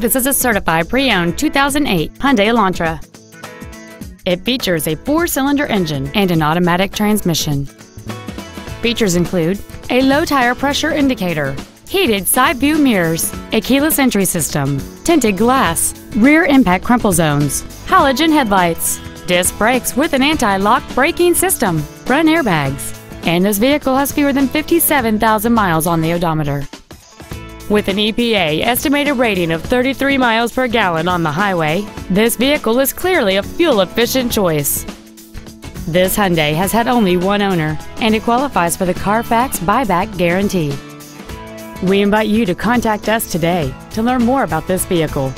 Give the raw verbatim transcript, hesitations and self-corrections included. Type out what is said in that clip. This is a certified pre-owned two thousand eight Hyundai Elantra. It features a four-cylinder engine and an automatic transmission. Features include a low tire pressure indicator, heated side view mirrors, a keyless entry system, tinted glass, rear impact crumple zones, halogen headlights, disc brakes with an anti-lock braking system, front airbags, and this vehicle has fewer than fifty-seven thousand miles on the odometer. With an E P A estimated rating of thirty-three miles per gallon on the highway, this vehicle is clearly a fuel-efficient choice. This Hyundai has had only one owner, and it qualifies for the Carfax buyback guarantee. We invite you to contact us today to learn more about this vehicle.